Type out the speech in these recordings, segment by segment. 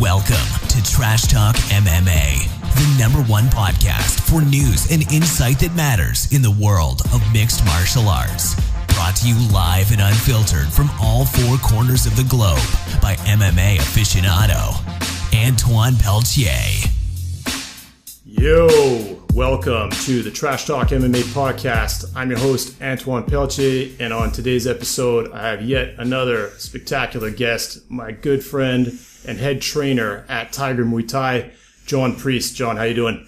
Welcome to Trash Talk MMA, the #1 podcast for news and insight that matters in the world of mixed martial arts. Brought to you live and unfiltered from all four corners of the globe by MMA aficionado, Antoine Pelletier. Yo, welcome to the Trash Talk MMA podcast. I'm your host, Antoine Pelletier, and on today's episode, I have yet another spectacular guest, my good friend and head trainer at Tiger Muay Thai, John Priest. John, how you doing?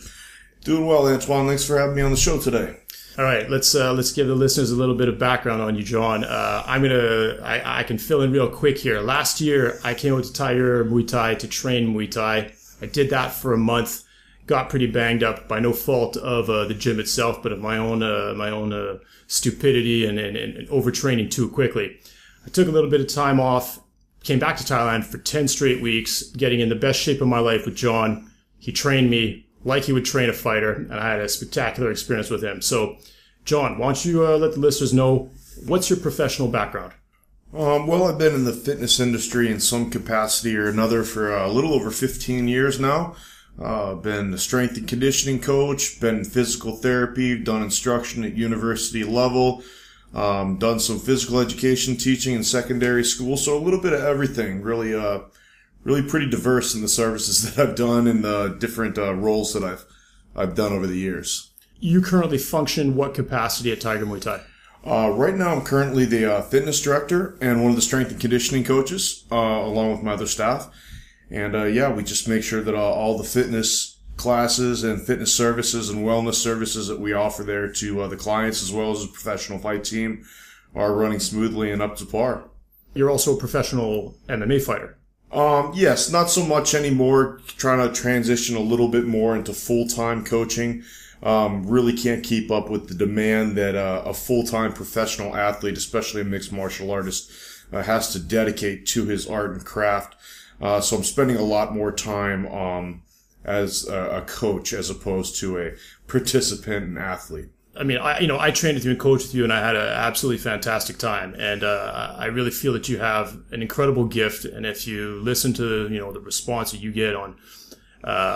Doing well, Antoine. Thanks for having me on the show today. All right, let's give the listeners a little bit of background on you, John. I can fill in real quick here. Last year, I came out to Tiger Muay Thai to train Muay Thai. I did that for a month. Got pretty banged up by no fault of the gym itself, but of my own stupidity and overtraining too quickly. I took a little bit of time off. Came back to Thailand for 10 straight weeks, getting in the best shape of my life with John. He trained me like he would train a fighter, and I had a spectacular experience with him. So, John, why don't you let the listeners know, what's your professional background? Well, I've been in the fitness industry in some capacity or another for a little over 15 years now. Been a strength and conditioning coach, been in physical therapy, done instruction at university level, done some physical education teaching in secondary school, so a little bit of everything. Really, really pretty diverse in the services that I've done and the different roles that I've done over the years. You currently function what capacity at Tiger Muay Thai? Right now, I'm currently the fitness director and one of the strength and conditioning coaches, along with my other staff. And yeah, we just make sure that all the fitness classes and fitness services and wellness services that we offer there to the clients as well as the professional fight team are running smoothly and up to par. You're also a professional MMA fighter. Yes, not so much anymore. Trying to transition a little bit more into full-time coaching. Really can't keep up with the demand that a full-time professional athlete, especially a mixed martial artist, has to dedicate to his art and craft. So I'm spending a lot more time as a coach as opposed to a participant and athlete. I mean, I trained with you and coached with you, and I had an absolutely fantastic time. And I really feel that you have an incredible gift. And if you listen to the response that you get on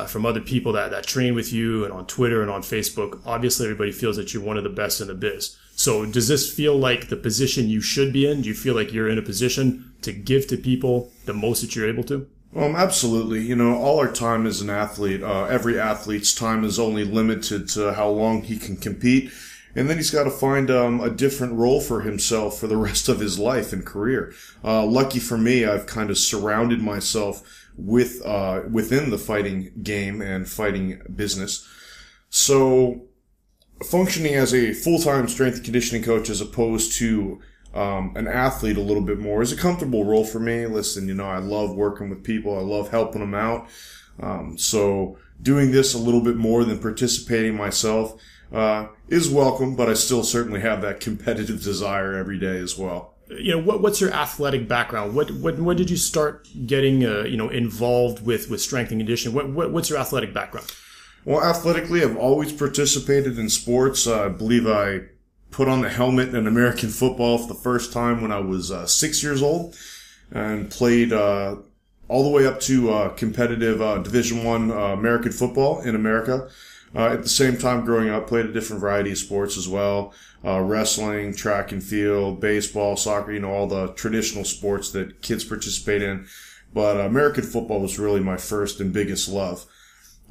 from other people that train with you and on Twitter and on Facebook, obviously everybody feels that you're one of the best in the biz. So does this feel like the position you should be in? Do you feel like you're in a position to give to people the most that you're able to? Absolutely. All our time as an athlete, every athlete's time is only limited to how long he can compete. And then he's got to find a different role for himself for the rest of his life and career. Lucky for me, I've kind of surrounded myself with within the fighting game and fighting business. So functioning as a full-time strength and conditioning coach as opposed to an athlete a little bit more is a comfortable role for me. Listen, I love working with people. I love helping them out. So doing this a little bit more than participating myself is welcome, but I still certainly have that competitive desire every day as well. What's your athletic background? When did you start getting involved with strength and conditioning? What's your athletic background? Well, athletically, I've always participated in sports. I believe I put on the helmet in American football for the first time when I was 6 years old and played all the way up to competitive Division I American football in America. At the same time growing up, played a different variety of sports as well, wrestling, track and field, baseball, soccer, all the traditional sports that kids participate in. But American football was really my first and biggest love.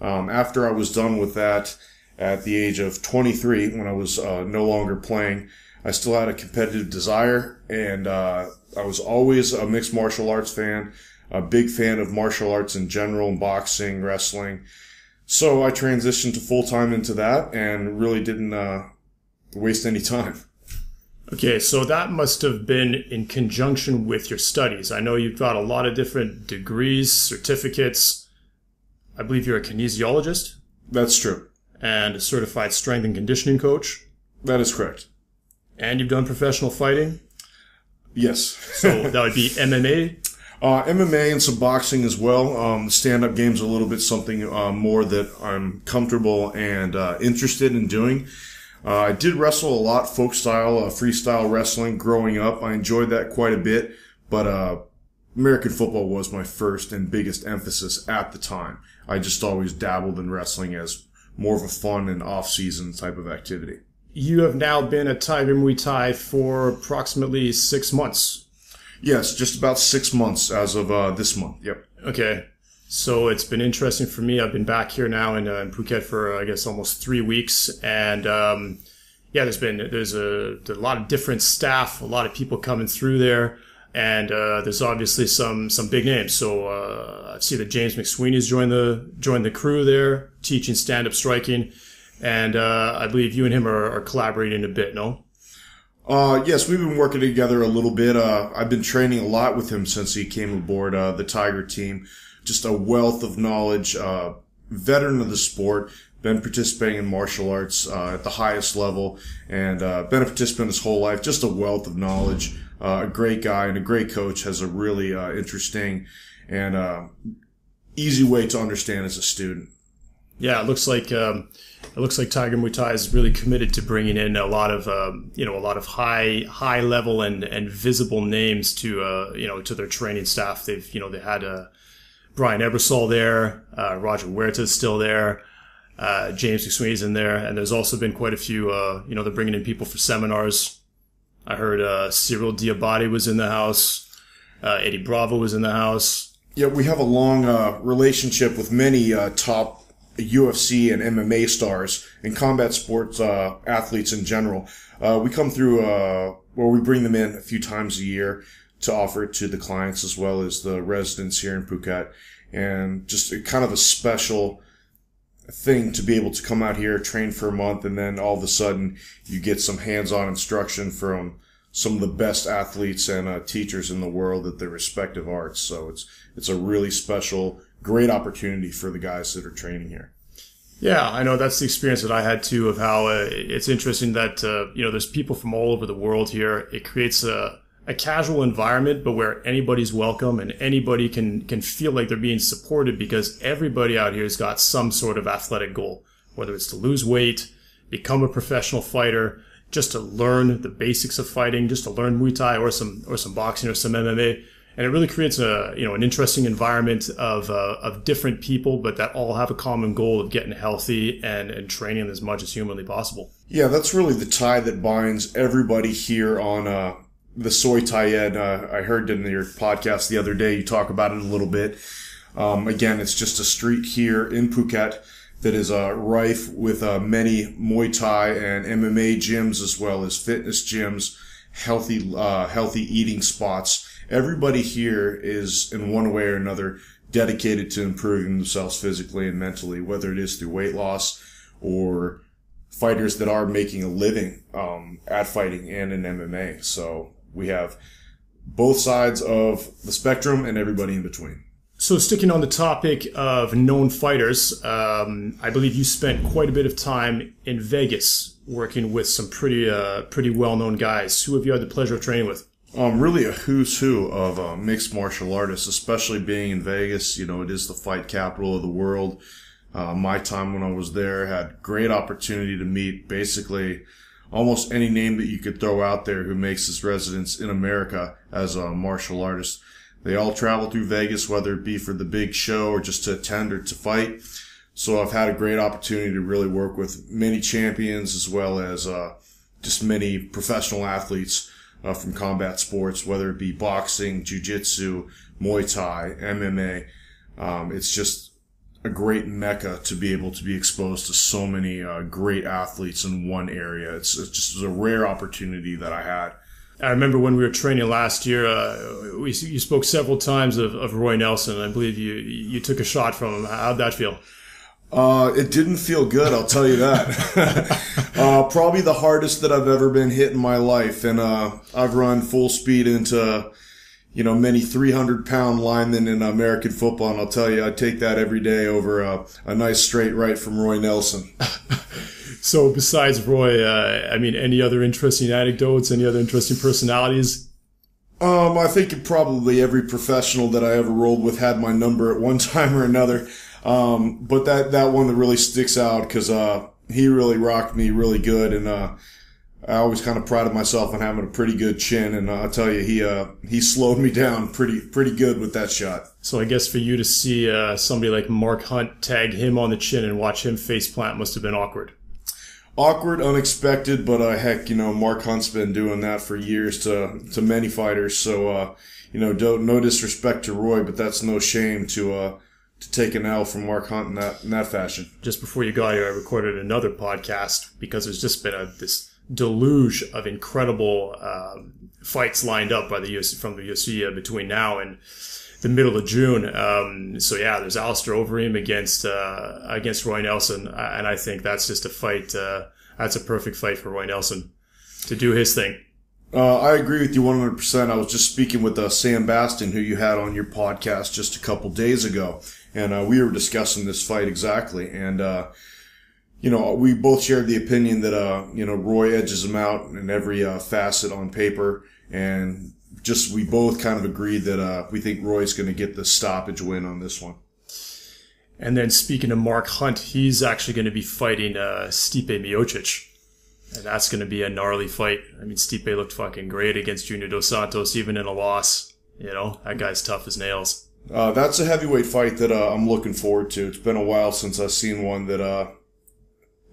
After I was done with that, at the age of 23, when I was no longer playing, I still had a competitive desire, and I was always a mixed martial arts fan, a big fan of martial arts in general, boxing, wrestling. So I transitioned to full-time into that and really didn't waste any time. Okay, so that must have been in conjunction with your studies. I know you've got a lot of different degrees, certificates. I believe you're a kinesiologist. That's true. And a certified strength and conditioning coach. That is correct. And you've done professional fighting? Yes. So that would be MMA? MMA and some boxing as well. Stand-up game's a little bit something more that I'm comfortable and interested in doing. I did wrestle a lot, folk style, freestyle wrestling growing up. I enjoyed that quite a bit, but American football was my first and biggest emphasis at the time. I just always dabbled in wrestling as more of a fun and off-season type of activity. You have now been at Tiger Muay Thai for approximately 6 months. Yes, just about 6 months as of this month, yep. Okay, so it's been interesting for me. I've been back here now in Phuket for, I guess, almost 3 weeks, and yeah, there's a lot of different staff, a lot of people coming through there, and there's obviously some big names. So I see that James McSweeney's joined the crew there, teaching stand-up striking, and I believe you and him are collaborating a bit, no? Yes, we've been working together a little bit. I've been training a lot with him since he came aboard the Tiger team. Just a wealth of knowledge, veteran of the sport. Been participating in martial arts at the highest level, and been a participant his whole life. Just a wealth of knowledge, a great guy and a great coach. Has a really interesting and easy way to understand as a student. Yeah, it looks like Tiger Muay Thai is really committed to bringing in a lot of high level and visible names to to their training staff. They had Brian Ebersole there, Roger Huerta is still there. James McSweeney's in there, and there's also been quite a few, they're bringing in people for seminars. I heard Cyril Diabati was in the house. Eddie Bravo was in the house. Yeah, we have a long relationship with many top UFC and MMA stars and combat sports athletes in general. We come through, we bring them in a few times a year to offer it to the clients as well as the residents here in Phuket, and just kind of a special thing to be able to come out here, train for a month, and then all of a sudden you get some hands-on instruction from some of the best athletes and teachers in the world at their respective arts. So it's a really special, great opportunity for the guys that are training here. Yeah, I know that's the experience that I had too, of how it's interesting that there's people from all over the world here. It creates a casual environment, but where anybody's welcome and anybody can feel like they're being supported, because everybody out here has got some sort of athletic goal, whether it's to lose weight, become a professional fighter, just to learn the basics of fighting, just to learn Muay Thai or some boxing or some MMA. And it really creates an interesting environment of different people, but that all have a common goal of getting healthy and training as much as humanly possible. Yeah, that's really the tie that binds everybody here on the soy tie-ed. I heard in your podcast the other day, you talk about it a little bit. Again, it's just a street here in Phuket that is rife with many Muay Thai and MMA gyms, as well as fitness gyms, healthy eating spots. Everybody here is, in one way or another, dedicated to improving themselves physically and mentally, whether it is through weight loss or fighters that are making a living at fighting and in MMA. So we have both sides of the spectrum and everybody in between. So sticking on the topic of known fighters, I believe you spent quite a bit of time in Vegas working with some pretty well-known guys. Who have you had the pleasure of training with? Really a who's who of mixed martial artists, especially being in Vegas. You know, it is the fight capital of the world. My time when I was there, had great opportunity to meet basically almost any name that you could throw out there who makes his residence in America as a martial artist. They all travel through Vegas, whether it be for the big show or just to attend or to fight. So I've had a great opportunity to really work with many champions, as well as just many professional athletes from combat sports, whether it be boxing, jiu-jitsu, Muay Thai, MMA. It's just a great mecca to be able to be exposed to so many great athletes in one area. It's just a rare opportunity that I had. I remember when we were training last year, you spoke several times of Roy Nelson. I believe you took a shot from him. How'd that feel? It didn't feel good, I'll tell you that. Probably the hardest that I've ever been hit in my life. And I've run full speed into many 300-pound linemen in American football, and I'll tell you, I take that every day over a nice straight right from Roy Nelson. So besides Roy, any other interesting anecdotes, any other interesting personalities? I think probably every professional that I ever rolled with had my number at one time or another. But that one that really sticks out, because he really rocked me really good, and I always kind of prided myself on having a pretty good chin, and I'll tell you, he slowed me down pretty good with that shot. So I guess for you to see somebody like Mark Hunt tag him on the chin and watch him face plant must have been awkward. Awkward, unexpected, but heck, you know, Mark Hunt's been doing that for years to many fighters. So you know, no disrespect to Roy, but that's no shame to take an L from Mark Hunt in that fashion. Just before you got here, I recorded another podcast because there's just been this deluge of incredible fights lined up by the UFC, from the UFC between now and the middle of June. So yeah, there's Alistair Overeem against Roy Nelson, and I think that's just a fight. That's a perfect fight for Roy Nelson to do his thing. I agree with you 100%. I was just speaking with Sam Bastin, who you had on your podcast just a couple days ago, and we were discussing this fight exactly. And you know, we both shared the opinion that you know, Roy edges him out in every facet on paper, and just we both kind of agreed that we think Roy's going to get the stoppage win on this one. And then speaking of Mark Hunt, he's actually going to be fighting Stipe Miocic. And that's going to be a gnarly fight. I mean, Stipe looked fucking great against Junior Dos Santos, even in a loss. You know, that guy's tough as nails. That's a heavyweight fight that I'm looking forward to. It's been a while since I've seen one that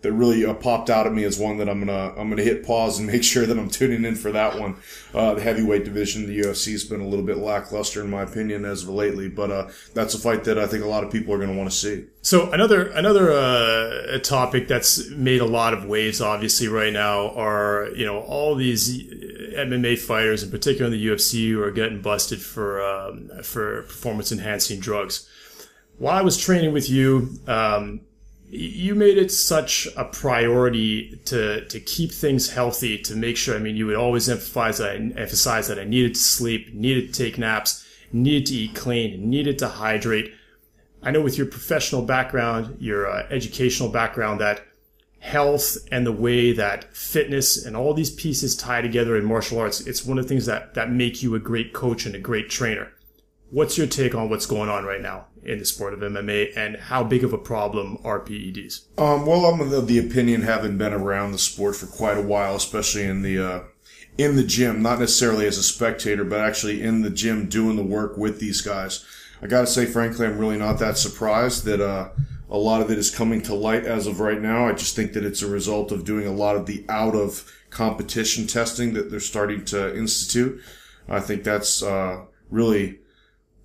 that really popped out at me as one that I'm gonna hit pause and make sure that I'm tuning in for that one. The heavyweight division of the UFC has been a little bit lackluster in my opinion as of lately, but that's a fight that I think a lot of people are gonna want to see. So another topic that's made a lot of waves obviously right now are, you know, all these MMA fighters, in particular in the UFC, who are getting busted for performance enhancing drugs. While I was training with you, you made it such a priority to keep things healthy, to make sure, I mean, you would always emphasize that I needed to sleep, needed to take naps, needed to eat clean, needed to hydrate. I know with your professional background, your educational background, that health and the way that fitness and all these pieces tie together in martial arts, it's one of the things that make you a great coach and a great trainer. What's your take on what's going on right now in the sport of MMA, and how big of a problem are PEDs? Well, I'm of the opinion, having been around the sport for quite a while, especially in the gym, not necessarily as a spectator, but actually in the gym doing the work with these guys. I got to say, frankly, I'm really not that surprised that a lot of it is coming to light as of right now. I just think that it's a result of doing a lot of the out-of-competition testing that they're starting to institute. I think that's really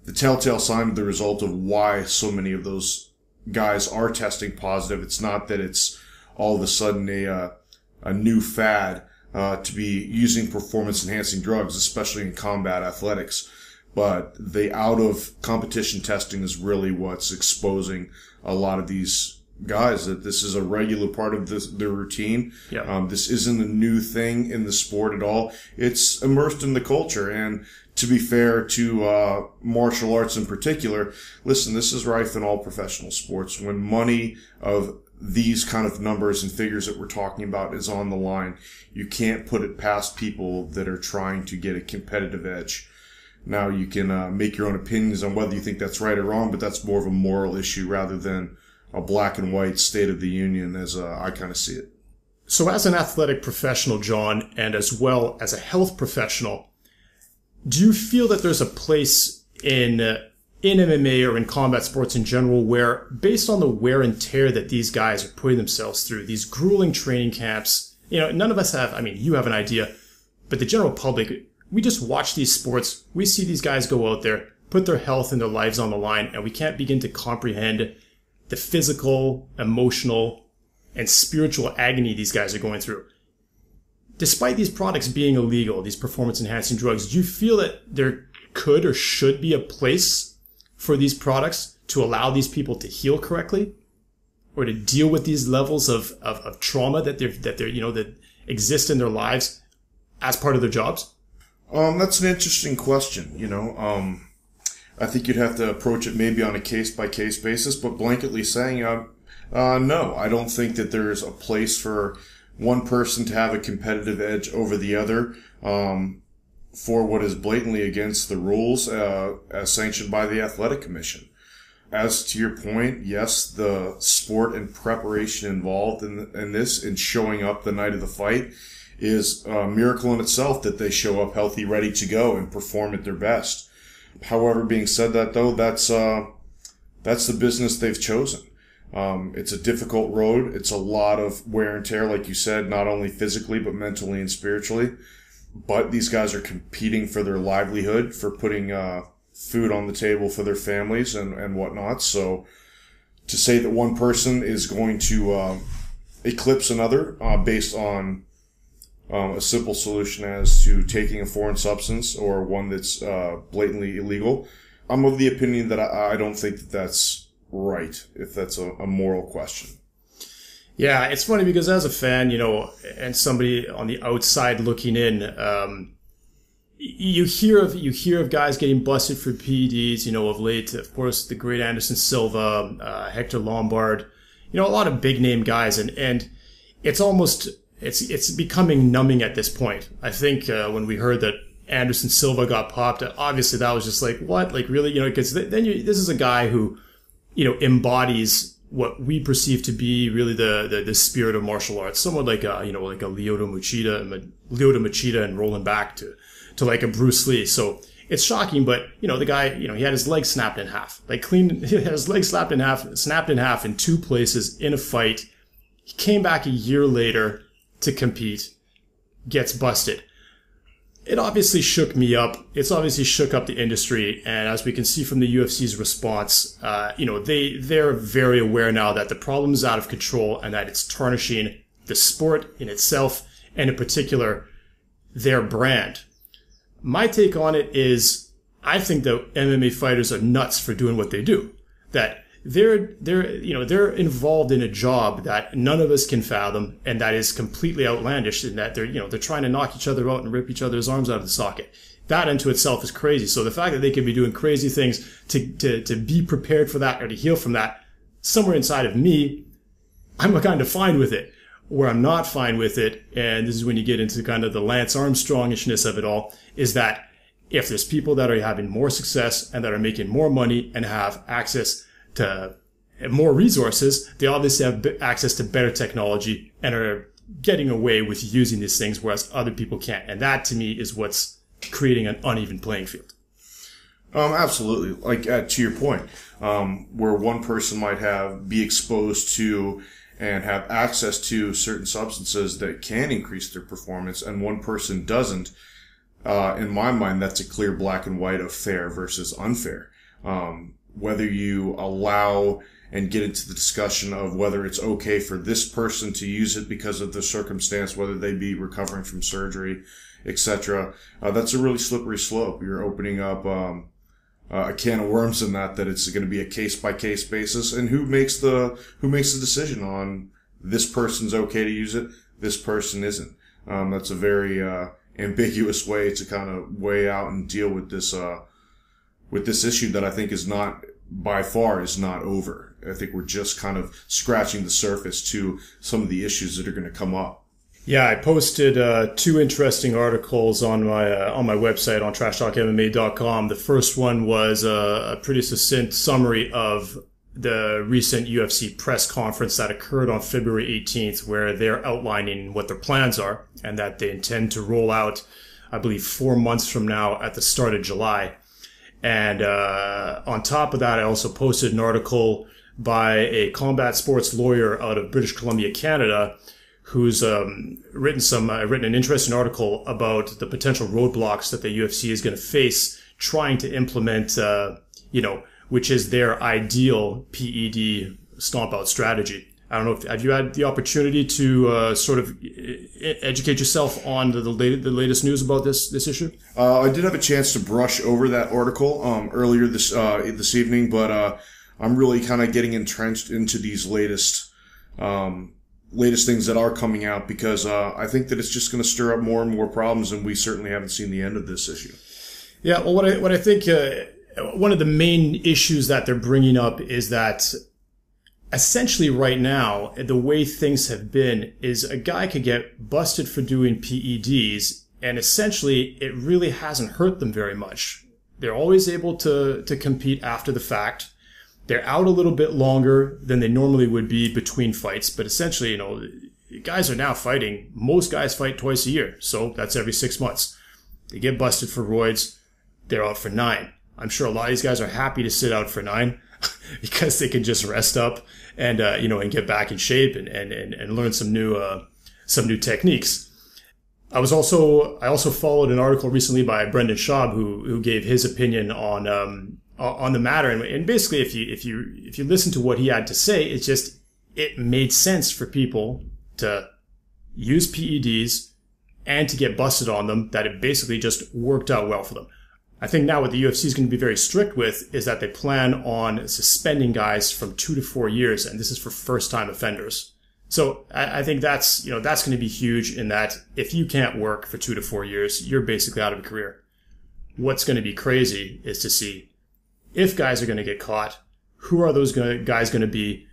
the telltale sign of the result of why so many of those guys are testing positive. It's not that it's all of a sudden a new fad to be using performance-enhancing drugs, especially in combat athletics. But the out-of-competition testing is really what's exposing a lot of these guys, that this is a regular part of their routine. Yeah. This isn't a new thing in the sport at all. It's immersed in the culture. And to be fair to martial arts in particular, listen, this is rife in all professional sports. When money of these kind of numbers and figures that we're talking about is on the line, you can't put it past people that are trying to get a competitive edge. Now, you can make your own opinions on whether you think that's right or wrong, but that's more of a moral issue rather than a black and white state of the union as I kind of see it. So as an athletic professional, John, and as well as a health professional, do you feel that there's a place in MMA or in combat sports in general where, based on the wear and tear that these guys are putting themselves through, these grueling training camps, you know, none of us have, I mean, you have an idea, but the general public, we just watch these sports, we see these guys go out there, put their health and their lives on the line, and we can't begin to comprehend the physical, emotional, and spiritual agony these guys are going through. Despite these products being illegal, these performance-enhancing drugs, do you feel that there could or should be a place for these products to allow these people to heal correctly, or to deal with these levels of trauma that you know, that exist in their lives as part of their jobs? That's an interesting question. You know, I think you'd have to approach it maybe on a case-by-case basis, but blanketly saying, no, I don't think that there's a place for one person to have a competitive edge over the other for what is blatantly against the rules as sanctioned by the Athletic Commission. As to your point, yes, the sport and preparation involved in this and showing up the night of the fight is a miracle in itself that they show up healthy, ready to go, and perform at their best. However, being said that, though, that's the business they've chosen. It's a difficult road. It's a lot of wear and tear, like you said, not only physically, but mentally and spiritually. But these guys are competing for their livelihood, for putting food on the table for their families and whatnot. So to say that one person is going to eclipse another based on a simple solution as to taking a foreign substance or one that's blatantly illegal, I'm of the opinion that I don't think that that's right, if that's a moral question. Yeah, it's funny because as a fan, you know, and somebody on the outside looking in, you hear of guys getting busted for PEDs, you know, of late. Of course, the great Anderson Silva, Hector Lombard, you know, a lot of big name guys, and it's almost it's becoming numbing at this point. I think when we heard that Anderson Silva got popped, obviously that was just like, what, like really, you know, because then this is a guy who, you know, embodies what we perceive to be really the spirit of martial arts, somewhat like a Lyoto Machida and rolling back to like a Bruce Lee. So it's shocking, but you know, the guy, you know, he had his leg snapped in half, like clean. He had his leg snapped in half in two places in a fight. He came back a year later to compete, gets busted. It obviously shook me up. It's obviously shook up the industry. And as we can see from the UFC's response, you know, they're very aware now that the problem is out of control and that it's tarnishing the sport in itself and in particular their brand. My take on it is I think that MMA fighters are nuts for doing what they do, that they're involved in a job that none of us can fathom, and that is completely outlandish, and that they're trying to knock each other out and rip each other's arms out of the socket. That into itself is crazy. So the fact that they can be doing crazy things to be prepared for that or to heal from that, somewhere inside of me, I'm kind of fine with it. Where I'm not fine with it, and this is when you get into kind of the Lance Armstrongishness of it all, is that if there's people that are having more success and that are making more money and have access to more resources, they obviously have access to better technology and are getting away with using these things, whereas other people can't. And that, to me, is what's creating an uneven playing field. Absolutely. Like, to your point, where one person might be exposed to and have access to certain substances that can increase their performance, and one person doesn't, in my mind, that's a clear black and white of fair versus unfair. Whether you allow and get into the discussion of whether it's okay for this person to use it because of the circumstance, whether they be recovering from surgery, etc. That's a really slippery slope. You're opening up a can of worms in that it's going to be a case-by-case basis. And who makes the decision on this person's okay to use it, this person isn't. That's a very ambiguous way to kind of weigh out and deal with this issue that I think is by far not over. I think we're just kind of scratching the surface to some of the issues that are going to come up. Yeah, I posted two interesting articles on my website on TrashTalkMMA.com. The first one was a pretty succinct summary of the recent UFC press conference that occurred on February 18th, where they're outlining what their plans are and that they intend to roll out, I believe, 4 months from now at the start of July. And on top of that, I also posted an article by a combat sports lawyer out of British Columbia, Canada, who's written an interesting article about the potential roadblocks that the UFC is going to face trying to implement, which is their ideal PED stomp-out strategy. I don't know, have you had the opportunity to sort of educate yourself on the latest news about this issue? I did have a chance to brush over that article earlier this evening, but I'm really kind of getting entrenched into these latest things that are coming out, because I think that it's just going to stir up more and more problems, and we certainly haven't seen the end of this issue. Yeah, well, what I think one of the main issues that they're bringing up is that, essentially right now, the way things have been is a guy could get busted for doing PEDs, and essentially it really hasn't hurt them very much. They're always able to compete after the fact. They're out a little bit longer than they normally would be between fights, but essentially, you know, guys are now fighting. Most guys fight twice a year, so that's every 6 months. They get busted for roids. They're out for 9. I'm sure a lot of these guys are happy to sit out for 9 because they can just rest up and you know, and get back in shape and learn some new techniques. I also followed an article recently by Brendan Schaub who gave his opinion on the matter, and basically if you listen to what he had to say, it's just it made sense for people to use PEDs and to get busted on them, that it basically just worked out well for them. I think now what the UFC is going to be very strict with is that they plan on suspending guys from 2 to 4 years, and this is for first-time offenders. So I think that's, you know, that's going to be huge, in that if you can't work for 2 to 4 years, you're basically out of a career. What's going to be crazy is to see if guys are going to get caught, who are those guys going to be,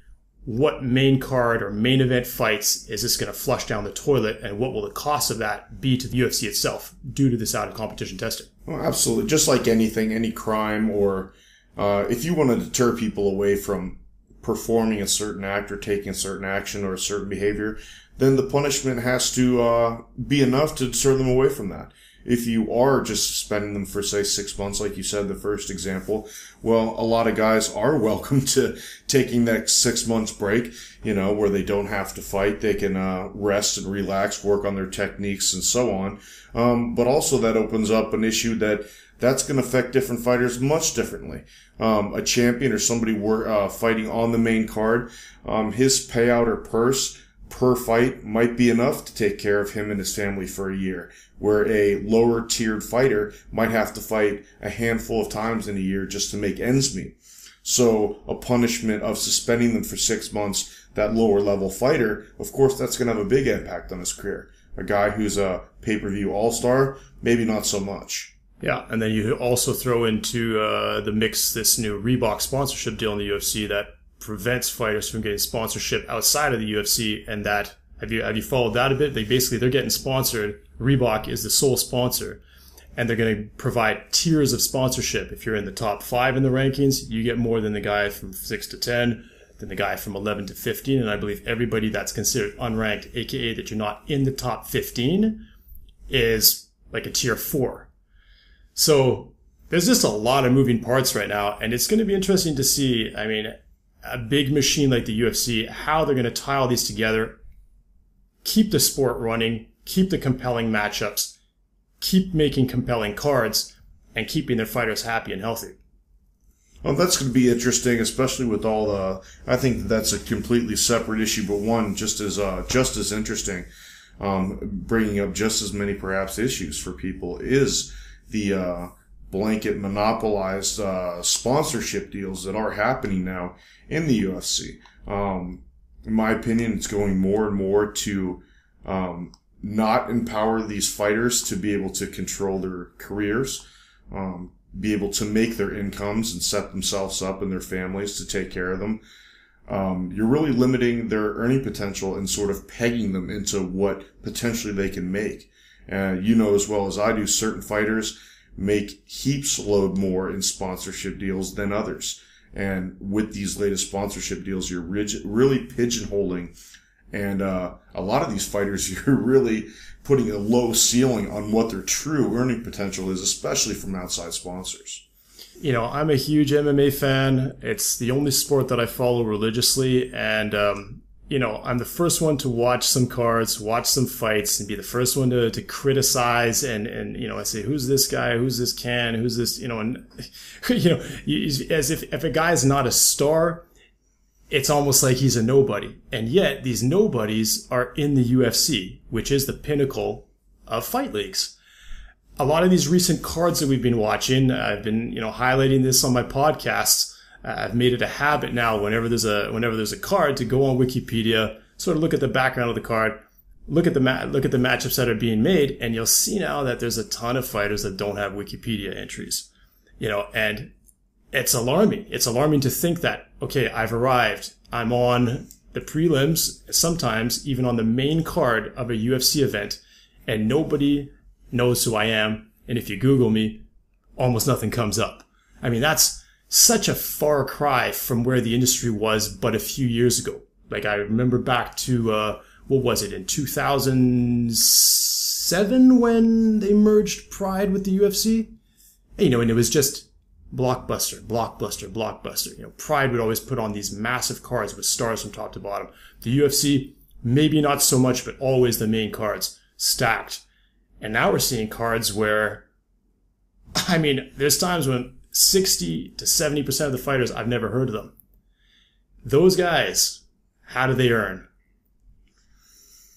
what main card or main event fights is this going to flush down the toilet, and what will the cost of that be to the UFC itself due to this out of competition testing? Oh, absolutely. Just like anything, any crime, or if you want to deter people away from performing a certain act or taking a certain action or a certain behavior, then the punishment has to be enough to deter them away from that. If you are just suspending them for, say, 6 months, like you said, the first example, well, a lot of guys are welcome to taking that 6 months break, you know, where they don't have to fight. They can rest and relax, work on their techniques and so on. But also that opens up an issue that's going to affect different fighters much differently. A champion or somebody fighting on the main card, his payout or purse per fight might be enough to take care of him and his family for a year, where a lower tiered fighter might have to fight a handful of times in a year just to make ends meet. So a punishment of suspending them for 6 months, that lower level fighter, of course, that's going to have a big impact on his career. A guy who's a pay-per-view all-star, maybe not so much. Yeah, and then you also throw into the mix this new Reebok sponsorship deal in the UFC that prevents fighters from getting sponsorship outside of the UFC, and that have you followed that a bit? They basically, they're getting sponsored. Reebok is the sole sponsor, and they're going to provide tiers of sponsorship. If you're in the top 5 in the rankings, you get more than the guy from 6 to 10, then the guy from 11 to 15, and I believe everybody that's considered unranked, aka that you're not in the top 15, is like a tier 4. So there's just a lot of moving parts right now, and it's going to be interesting to see. I mean, a big machine like the UFC, how they're going to tie all these together, keep the sport running, keep the compelling matchups, keep making compelling cards, and keeping their fighters happy and healthy. Well, that's going to be interesting, especially with all the... I think that's a completely separate issue, but one just as interesting, bringing up just as many perhaps issues for people, is the blanket monopolized sponsorship deals that are happening now in the UFC. In my opinion, it's going more and more to not empower these fighters to be able to control their careers, be able to make their incomes and set themselves up and their families to take care of them. You're really limiting their earning potential and sort of pegging them into what potentially they can make. You know as well as I do, certain fighters make heaps load more in sponsorship deals than others. And with these latest sponsorship deals, you're really pigeonholing. And a lot of these fighters, you're really putting a low ceiling on what their true earning potential is, especially from outside sponsors. You know, I'm a huge MMA fan. It's the only sport that I follow religiously. And, you know, I'm the first one to watch some cards, watch some fights, and be the first one to criticize. And you know, I say, who's this guy? Who's this can? Who's this? You know, and you know, as if a guy's not a star, it's almost like he's a nobody. And yet these nobodies are in the UFC, which is the pinnacle of fight leagues. A lot of these recent cards that we've been watching, I've been, you know, highlighting this on my podcasts. I've made it a habit now whenever there's a card to go on Wikipedia, sort of look at the background of the card, look at the matchups that are being made, and you'll see now that there's a ton of fighters that don't have Wikipedia entries. You know, and it's alarming. It's alarming to think that, okay, I've arrived. I'm on the prelims, sometimes even on the main card of a UFC event, and nobody knows who I am, and if you Google me, almost nothing comes up. I mean, that's such a far cry from where the industry was but a few years ago. Like, I remember back to what was it, in 2007 when they merged Pride with the UFC? And, you know, and it was just blockbuster, blockbuster, blockbuster. You know, Pride would always put on these massive cards with stars from top to bottom. The UFC, maybe not so much, but always the main cards stacked. And now we're seeing cards where, I mean, there's times when 60 to 70% of the fighters, I've never heard of them. Those guys, how do they earn?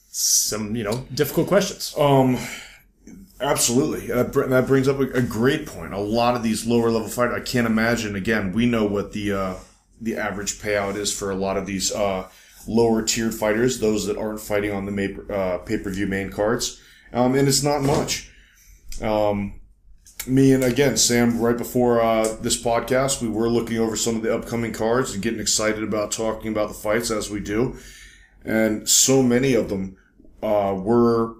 Some, you know, difficult questions. Absolutely. That brings up a great point. A lot of these lower level fighters, I can't imagine. Again, we know what the average payout is for a lot of these lower tiered fighters, those that aren't fighting on the pay-per-view main cards. And it's not much. Me and, again, Sam, right before this podcast, we were looking over some of the upcoming cards and getting excited about talking about the fights as we do. And so many of them were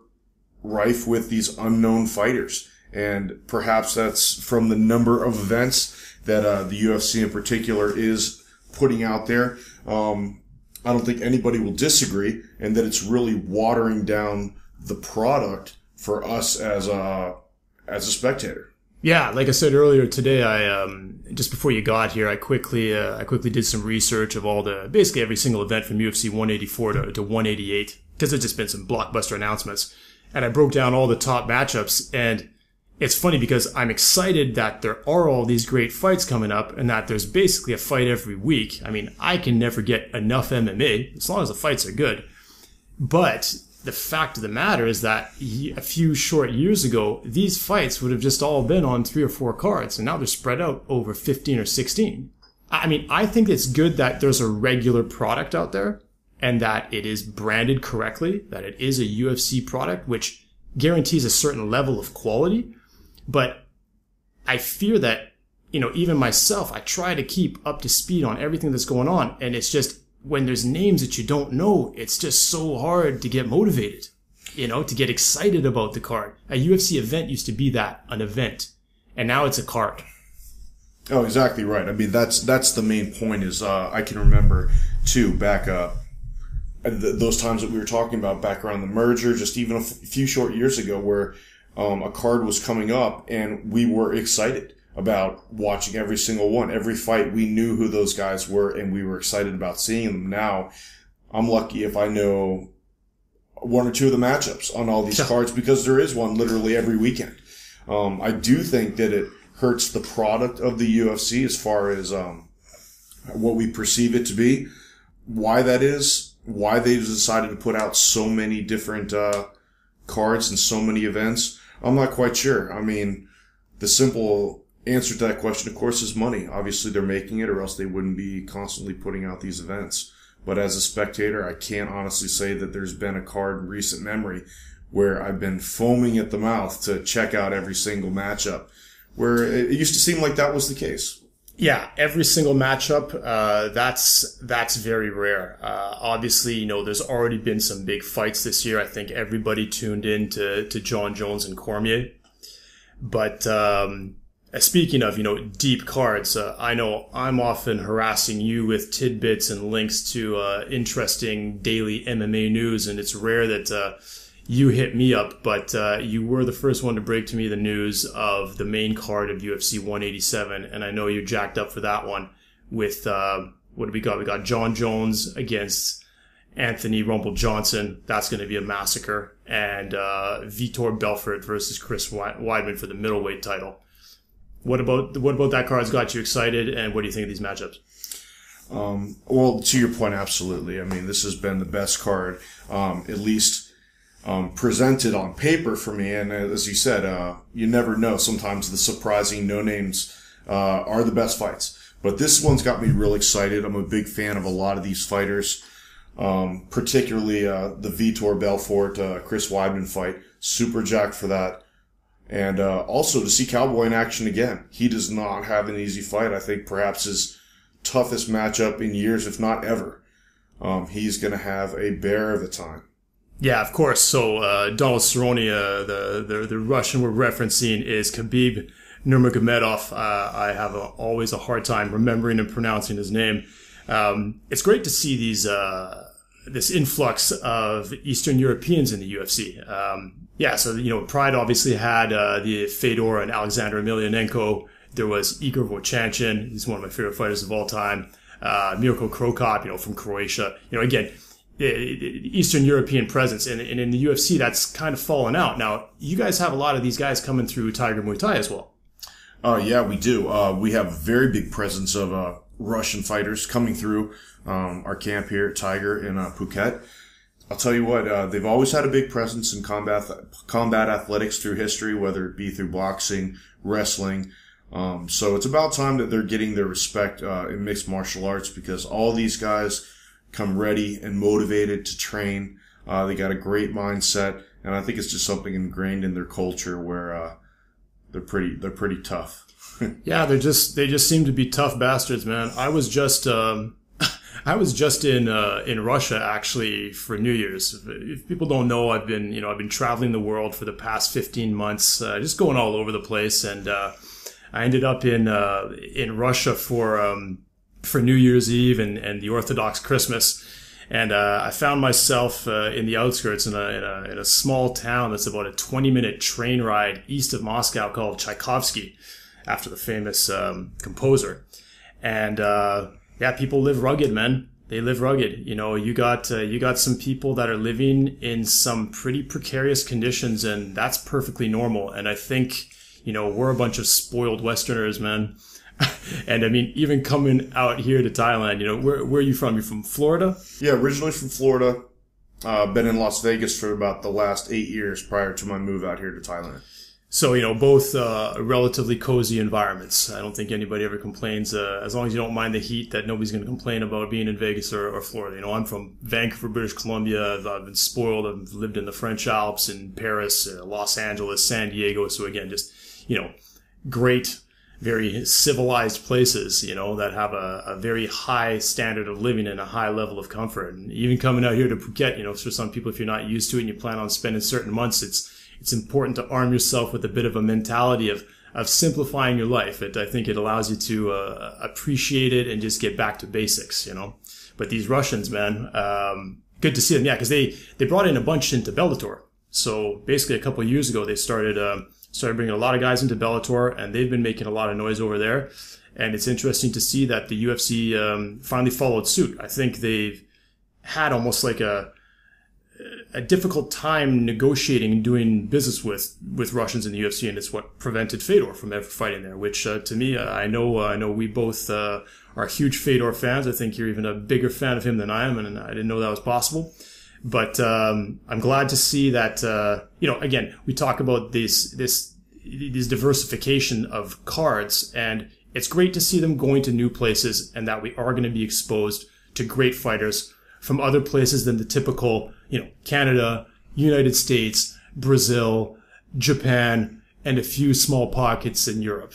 rife with these unknown fighters. And perhaps that's from the number of events that the UFC in particular is putting out there. I don't think anybody will disagree, and that it's really watering down the product for us as a spectator. Yeah, like I said earlier today, I just before you got here, I quickly did some research of all the, basically every single event from UFC 184 to 188, because there's just been some blockbuster announcements. And I broke down all the top matchups, and it's funny because I'm excited that there are all these great fights coming up and that there's basically a fight every week. I mean, I can never get enough MMA, as long as the fights are good. But the fact of the matter is that a few short years ago, these fights would have just all been on 3 or 4 cards, and now they're spread out over 15 or 16. I mean, I think it's good that there's a regular product out there and that it is branded correctly, that it is a UFC product, which guarantees a certain level of quality. But I fear that, you know, even myself, I try to keep up to speed on everything that's going on, and it's just, when there's names that you don't know, it's just so hard to get motivated, you know, to get excited about the card. A UFC event used to be that, an event, and now it's a card. Oh, exactly right. I mean, that's the main point is I can remember, too, back those times that we were talking about back around the merger, just even a few short years ago where a card was coming up and we were excited about watching every single one. Every fight, we knew who those guys were, and we were excited about seeing them. Now, I'm lucky if I know 1 or 2 of the matchups on all these cards, because there is one literally every weekend. I do think that it hurts the product of the UFC as far as what we perceive it to be, why that is, why they've decided to put out so many different cards and so many events. I'm not quite sure. I mean, the simple answer to that question, of course, is money. Obviously, they're making it, or else they wouldn't be constantly putting out these events. But as a spectator, I can't honestly say that there's been a card in recent memory where I've been foaming at the mouth to check out every single matchup, where it used to seem like that was the case. Yeah, every single matchup, that's very rare. Obviously, you know, there's already been some big fights this year. I think everybody tuned in to Jon Jones and Cormier. But speaking of, you know, deep cards, I know I'm often harassing you with tidbits and links to interesting daily MMA news, and it's rare that you hit me up, but you were the first one to break to me the news of the main card of UFC 187, and I know you're jacked up for that one with, what do we got? We got Jon Jones against Anthony Rumble Johnson. That's going to be a massacre. And Vitor Belfort versus Chris Weidman for the middleweight title. What about that card's got you excited, and what do you think of these matchups? Well, to your point, absolutely. I mean, this has been the best card, at least presented on paper for me. And as you said, you never know. Sometimes the surprising no-names are the best fights. But this one's got me real excited. I'm a big fan of a lot of these fighters. Particularly the Vitor Belfort, Chris Weidman fight. Super jacked for that. And also to see Cowboy in action again. He does not have an easy fight. I think perhaps his toughest matchup in years, if not ever. He's going to have a bear of a time. Yeah, of course. So Donald Cerrone, the Russian we're referencing, is Khabib Nurmagomedov. I have always a hard time remembering and pronouncing his name. It's great to see this influx of Eastern Europeans in the UFC. Yeah, so, you know, Pride obviously had the Fedor and Alexander Emelianenko. There was Igor Vochanchin. He's one of my favorite fighters of all time. Mirko Krokop, you know, from Croatia. You know, again, Eastern European presence. And in the UFC, that's kind of fallen out. Now, you guys have a lot of these guys coming through Tiger Muay Thai as well. Yeah, we do. We have a very big presence of Russian fighters coming through our camp here at Tiger in Phuket. I'll tell you what, they've always had a big presence in combat athletics through history, whether it be through boxing, wrestling. So it's about time that they're getting their respect in mixed martial arts, because all these guys come ready and motivated to train. They got a great mindset, and I think it's just something ingrained in their culture where they're pretty tough. Yeah, they just seem to be tough bastards, man. I was just in Russia actually for New Year's. If people don't know, I've been traveling the world for the past 15 months, just going all over the place, and I ended up in Russia for New Year's Eve and the Orthodox Christmas. And I found myself in the outskirts in a small town that's about a 20-minute train ride east of Moscow called Tchaikovsky, after the famous composer. And yeah, people live rugged, man. They live rugged. You know, you got some people that are living in some pretty precarious conditions, and that's perfectly normal. And I think, you know, we're a bunch of spoiled Westerners, man. And I mean, even coming out here to Thailand, you know, where are you from? You're from Florida? Yeah, originally from Florida. Been in Las Vegas for about the last 8 years prior to my move out here to Thailand. So, you know, both relatively cozy environments. I don't think anybody ever complains, as long as you don't mind the heat, that nobody's going to complain about being in Vegas or Florida. You know, I'm from Vancouver, British Columbia. I've been spoiled. I've lived in the French Alps, in Paris, Los Angeles, San Diego. So again, just, you know, great, very civilized places, you know, that have a very high standard of living and a high level of comfort. And even coming out here to Phuket, you know, for some people, if you're not used to it and you plan on spending certain months, it's important to arm yourself with a bit of a mentality of simplifying your life. I think it allows you to appreciate it and just get back to basics, you know. But these Russians, man, good to see them. Yeah, because they brought in a bunch into Bellator. So basically a couple of years ago, they started bringing a lot of guys into Bellator, and they've been making a lot of noise over there. And it's interesting to see that the UFC finally followed suit. I think they've had almost like a difficult time negotiating and doing business with Russians in the UFC, and it's what prevented Fedor from ever fighting there, which to me, I know we both are huge Fedor fans. I think you're even a bigger fan of him than I am, and I didn't know that was possible. But I'm glad to see that, you know, again, we talk about this diversification of cards, and it's great to see them going to new places, and that we are going to be exposed to great fighters from other places than the typical, you know, Canada, United States, Brazil, Japan, and a few small pockets in Europe.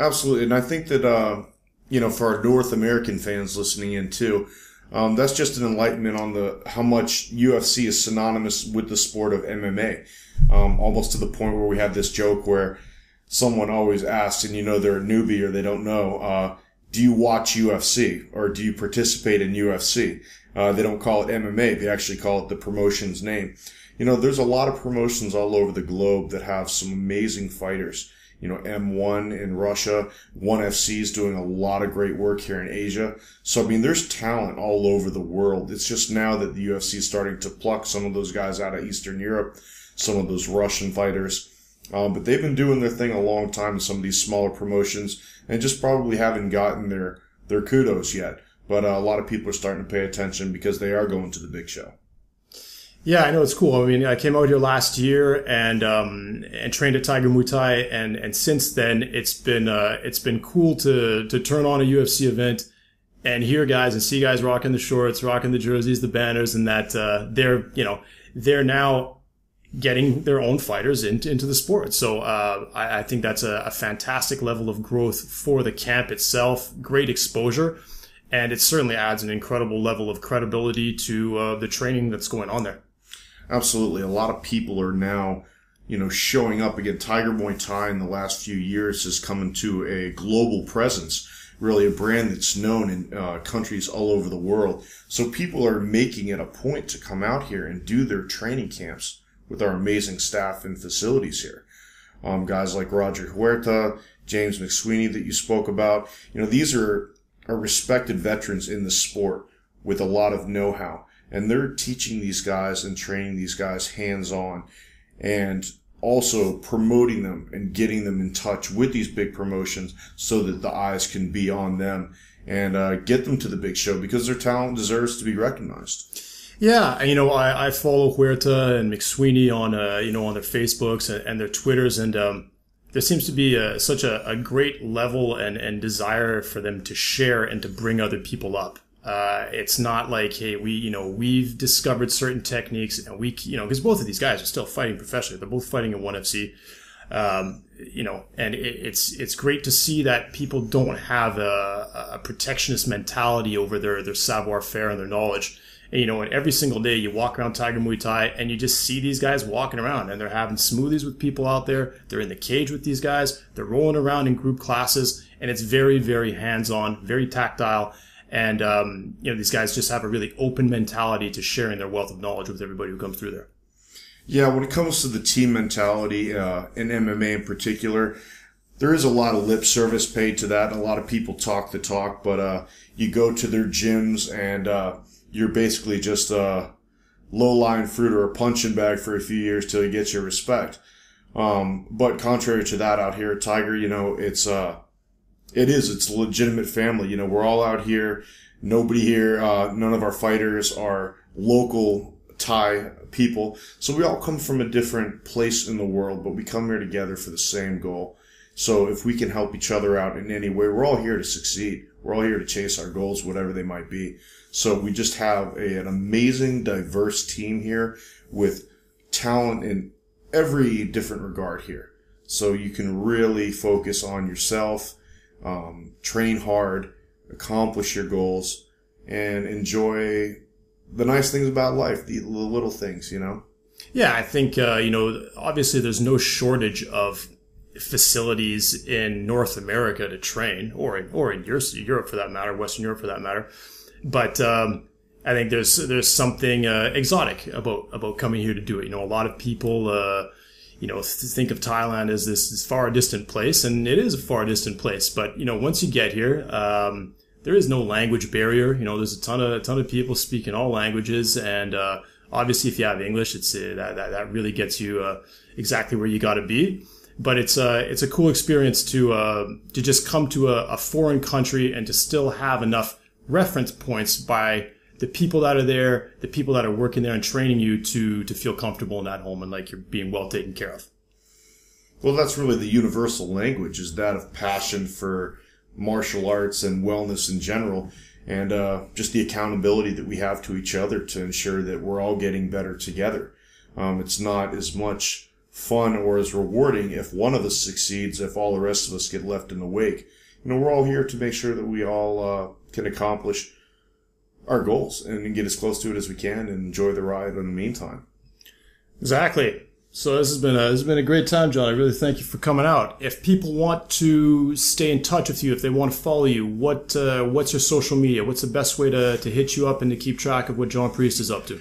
Absolutely. And I think that, you know, for our North American fans listening in too, that's just an enlightenment on how much UFC is synonymous with the sport of MMA, almost to the point where we have this joke where someone always asks, and you know they're a newbie or they don't know, do you watch UFC or do you participate in UFC? They don't call it MMA, they actually call it the promotion's name. You know, there's a lot of promotions all over the globe that have some amazing fighters. You know, M1 in Russia, ONE FC is doing a lot of great work here in Asia. So, I mean, there's talent all over the world. It's just now that the UFC is starting to pluck some of those guys out of Eastern Europe, some of those Russian fighters. But they've been doing their thing a long time in some of these smaller promotions and just probably haven't gotten their kudos yet. But a lot of people are starting to pay attention because they are going to the big show. Yeah, I know, it's cool. I mean, I came out here last year and trained at Tiger Muay Thai, and since then it's been cool to turn on a UFC event and hear guys and see guys rocking the shorts, rocking the jerseys, the banners, and that they're now getting their own fighters into the sport. So I think that's a fantastic level of growth for the camp itself. Great exposure, and it certainly adds an incredible level of credibility to the training that's going on there. Absolutely. A lot of people are now, you know, showing up. Again, Tiger Muay Thai in the last few years has come into a global presence. really a brand that's known in countries all over the world. So people are making it a point to come out here and do their training camps with our amazing staff and facilities here. Guys like Roger Huerta, James McSweeney that you spoke about, you know, these are respected veterans in the sport with a lot of know-how. And they're teaching these guys and training these guys hands-on and also promoting them and getting them in touch with these big promotions so that the eyes can be on them and get them to the big show because their talent deserves to be recognized. Yeah, you know, I follow Huerta and McSweeney on, you know, on their Facebooks and their Twitters, and there seems to be such a great level and desire for them to share and to bring other people up. It's not like, hey, we've discovered certain techniques and we, because both of these guys are still fighting professionally. They're both fighting in ONE FC, you know, and it's great to see that people don't have a protectionist mentality over their savoir-faire and their knowledge. And, you know, and every single day you walk around Tiger Muay Thai and you just see these guys walking around and they're having smoothies with people out there. They're in the cage with these guys. They're rolling around in group classes, and it's very, very hands-on, very tactile. And, you know, these guys just have a really open mentality to sharing their wealth of knowledge with everybody who comes through there. Yeah, when it comes to the team mentality, in MMA in particular, there is a lot of lip service paid to that. A lot of people talk the talk, but you go to their gyms and you're basically just a low-lying fruit or a punching bag for a few years till you get your respect. But contrary to that out here, Tiger, you know, it's a legitimate family. You know, we're all out here. Nobody here, none of our fighters are local Thai people. So we all come from a different place in the world, but we come here together for the same goal. So if we can help each other out in any way, we're all here to succeed. We're all here to chase our goals, whatever they might be. So we just have an amazing, diverse team here with talent in every different regard here. So you can really focus on yourself. Train hard, accomplish your goals, and enjoy the nice things about life, the little things, you know? Yeah, I think, you know, obviously there's no shortage of facilities in North America to train, or in Europe for that matter, Western Europe for that matter. But I think there's something exotic about coming here to do it. You know, a lot of people you know, think of Thailand as this far distant place, and it is a far distant place. But, you know, once you get here, there is no language barrier. You know, there's a ton of people speaking all languages, and obviously, if you have English, it's that really gets you exactly where you got to be. But it's a cool experience to just come to a foreign country and to still have enough reference points by the people that are there, the people that are working there and training you to feel comfortable in that home and like you're being well taken care of. Well, that's really the universal language, is that of passion for martial arts and wellness in general, and just the accountability that we have to each other to ensure that we're all getting better together. It's not as much fun or as rewarding if one of us succeeds if all the rest of us get left in the wake. You know, we're all here to make sure that we all can accomplish our goals and get as close to it as we can and enjoy the ride in the meantime. Exactly. So this has been a great time, John. I really thank you for coming out. If people want to stay in touch with you, if they want to follow you, what's your social media? What's the best way to hit you up and to keep track of what John Priest is up to?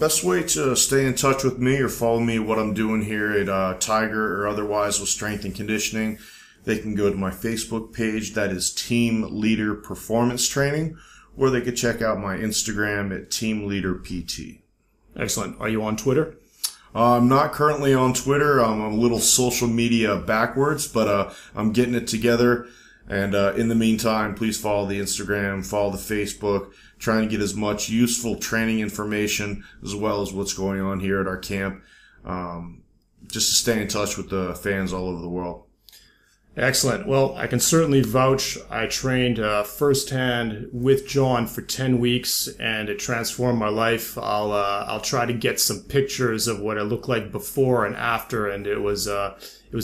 Best way to stay in touch with me or follow me, what I'm doing here at Tiger or otherwise with Strength and Conditioning, they can go to my Facebook page. That is Team Leader Performance Training. Or they could check out my Instagram at TeamLeaderPT. Excellent. Are you on Twitter? I'm not currently on Twitter. I'm a little social media backwards, but I'm getting it together. And in the meantime, please follow the Instagram, follow the Facebook, trying to get as much useful training information as well as what's going on here at our camp, just to stay in touch with the fans all over the world. Excellent. Well, I can certainly vouch. I trained firsthand with John for 10 weeks, and it transformed my life. I'll try to get some pictures of what I looked like before and after, and it was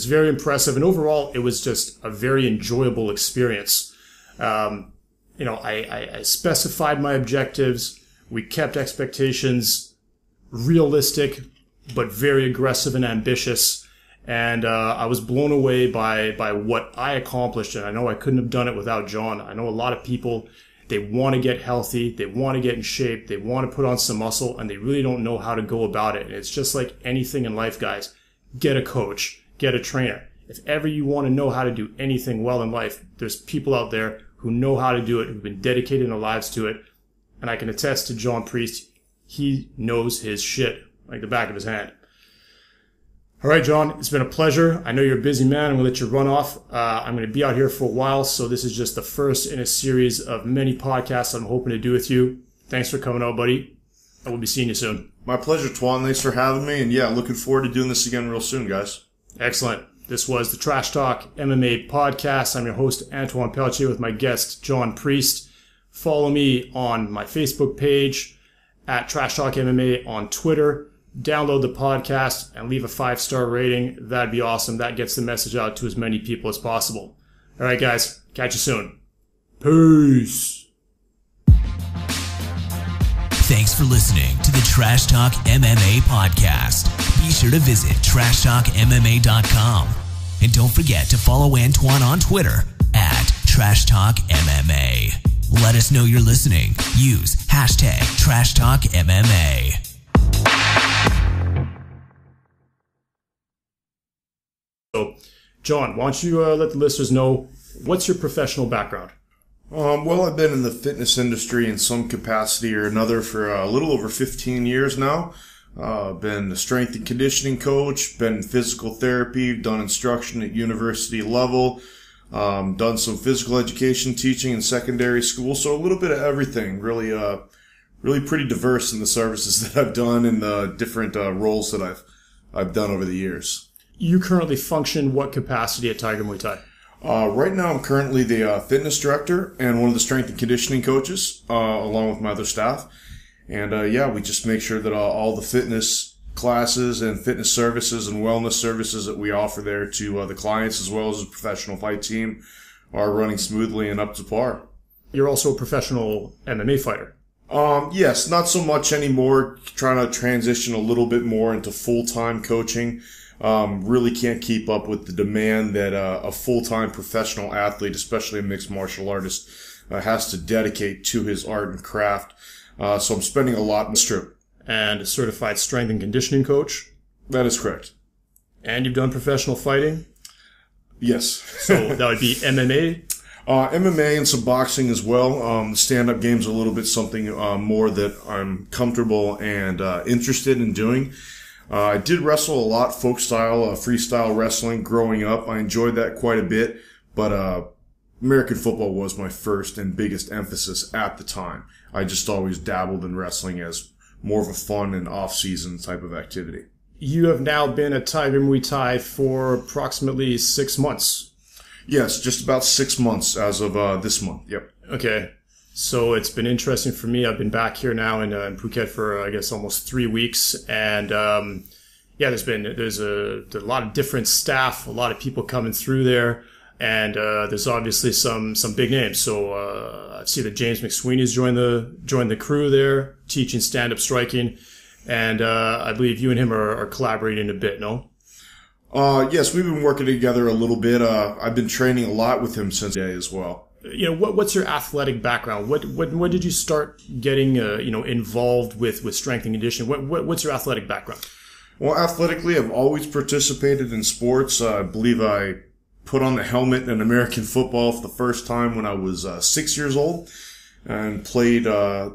very impressive. And overall, it was just a very enjoyable experience. You know, I specified my objectives. We kept expectations realistic, but very aggressive and ambitious. And I was blown away by what I accomplished. And I know I couldn't have done it without John. I know a lot of people, they want to get healthy. They want to get in shape. They want to put on some muscle, and they really don't know how to go about it. And it's just like anything in life, guys. Get a coach. Get a trainer. If ever you want to know how to do anything well in life, there's people out there who know how to do it, who've been dedicating their lives to it. And I can attest to John Priest. He knows his shit like the back of his hand. All right, John, it's been a pleasure. I know you're a busy man. I'm going to let you run off. I'm going to be out here for a while, so this is just the first in a series of many podcasts I'm hoping to do with you. Thanks for coming out, buddy. I will be seeing you soon. My pleasure, Twan. Thanks for having me. And, yeah, looking forward to doing this again real soon, guys. Excellent. This was the Trash Talk MMA podcast. I'm your host, Antoine Pelletier, with my guest, John Priest. Follow me on my Facebook page, at Trash Talk MMA on Twitter. Download the podcast and leave a 5-star rating. That'd be awesome. That gets the message out to as many people as possible. All right, guys. Catch you soon. Peace. Thanks for listening to the Trash Talk MMA podcast. Be sure to visit TrashTalkMMA.com. And don't forget to follow Antoine on Twitter at Trash Talk MMA. Let us know you're listening. Use hashtag Trash Talk MMA. So, John, why don't you let the listeners know, what's your professional background? Well, I've been in the fitness industry in some capacity or another for a little over 15 years now. Been a strength and conditioning coach, been in physical therapy, done instruction at university level, done some physical education teaching in secondary school. So a little bit of everything, really, really pretty diverse in the services that I've done and the different roles that I've done over the years. You currently function what capacity at Tiger Muay Thai? Right now, I'm currently the fitness director and one of the strength and conditioning coaches, along with my other staff. And, yeah, we just make sure that all the fitness classes and fitness services and wellness services that we offer there to the clients as well as the professional fight team are running smoothly and up to par. You're also a professional MMA fighter. Yes, not so much anymore. Trying to transition a little bit more into full-time coaching. Really can't keep up with the demand that a full-time professional athlete, especially a mixed martial artist, has to dedicate to his art and craft. So I'm spending a lot on this trip. And a certified strength and conditioning coach? That is correct. And you've done professional fighting? Yes. So that would be MMA? MMA and some boxing as well. The stand-up game's a little bit something more that I'm comfortable and interested in doing. I did wrestle a lot, folk style, freestyle wrestling growing up. I enjoyed that quite a bit, but American football was my first and biggest emphasis at the time. I just always dabbled in wrestling as more of a fun and off-season type of activity. You have now been at Tiger Muay Thai for approximately 6 months. Yes, just about 6 months as of this month. Yep. Okay. So it's been interesting for me. I've been back here now in Phuket for, I guess, almost 3 weeks. And, yeah, there's a lot of different staff, a lot of people coming through there. And there's obviously some big names. So I see that James McSweeney's joined the crew there, teaching stand-up striking. And I believe you and him are collaborating a bit, no? Yes, we've been working together a little bit. I've been training a lot with him since today as well. You know, what's your athletic background? When did you start getting involved with strength and conditioning? What's your athletic background? Well, athletically, I've always participated in sports. I believe I put on the helmet in American football for the first time when I was 6 years old, and played all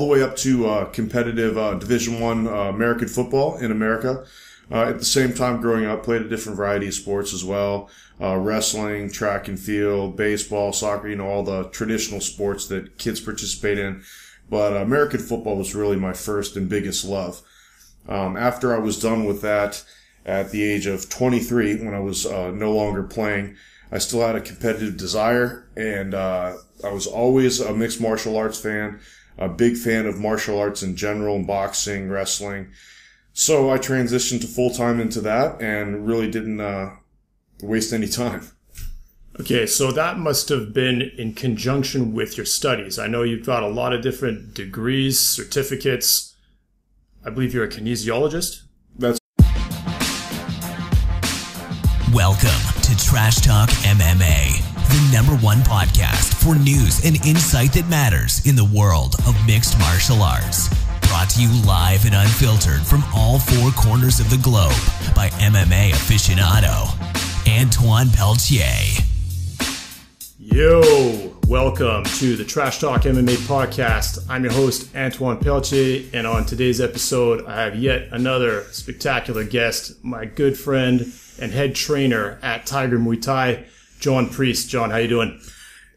the way up to competitive Division I American football in America. At the same time, growing up, played a different variety of sports as well. Wrestling, track and field, baseball, soccer, all the traditional sports that kids participate in. But American football was really my first and biggest love. After I was done with that at the age of 23, when I was no longer playing, I still had a competitive desire. And I was always a mixed martial arts fan, a big fan of martial arts in general, boxing, wrestling. So I transitioned to full-time into that and really didn't waste any time. Okay, so that must have been in conjunction with your studies. I know you've got a lot of different degrees, certificates. I believe you're a kinesiologist? That's Trash Talk MMA, the #1 podcast for news and insight that matters in the world of mixed martial arts. Brought to you live and unfiltered from all four corners of the globe by MMA aficionado, Antoine Pelletier. Yo, welcome to the Trash Talk MMA podcast. I'm your host, Antoine Pelletier, and on today's episode, I have yet another spectacular guest, my good friend and head trainer at Tiger Muay Thai, John Priest. John, how you doing?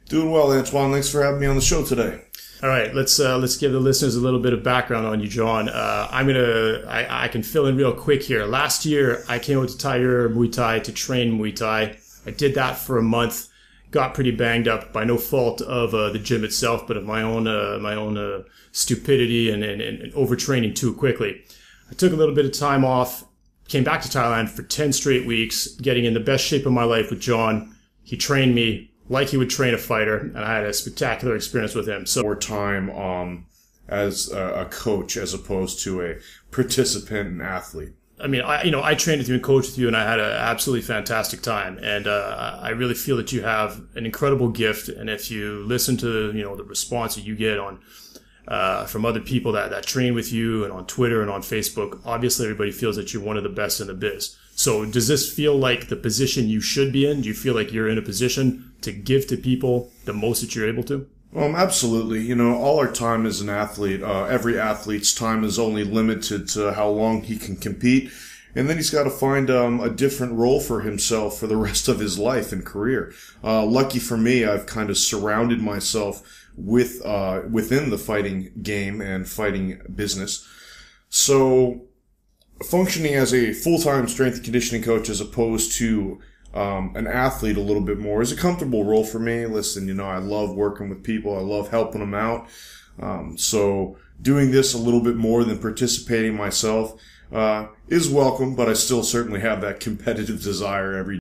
Doing well, Antoine. Thanks for having me on the show today. All right, let's give the listeners a little bit of background on you, John. I can fill in real quick here. Last year, I came out to Tiger Muay Thai to train Muay Thai. I did that for a month. Got pretty banged up by no fault of the gym itself, but of my own stupidity and overtraining too quickly. I took a little bit of time off, came back to Thailand for 10 straight weeks, getting in the best shape of my life with John. He trained me like he would train a fighter, and I had a spectacular experience with him. So more time as a coach as opposed to a participant and athlete. I mean, I trained with you and coached with you, and I had an absolutely fantastic time. And I really feel that you have an incredible gift. And if you listen to, the response that you get on from other people that train with you and on Twitter and on Facebook, obviously everybody feels that you're one of the best in the biz. So does this feel like the position you should be in? Do you feel like you're in a position to give to people the most that you're able to? Absolutely. All our time as an athlete, every athlete's time is only limited to how long he can compete. And then he's got to find a different role for himself for the rest of his life and career. Lucky for me, I've kind of surrounded myself with within the fighting game and fighting business. So functioning as a full-time strength and conditioning coach as opposed to an athlete a little bit more is a comfortable role for me. Listen, I love working with people. I love helping them out. So doing this a little bit more than participating myself is welcome, but I still certainly have that competitive desire every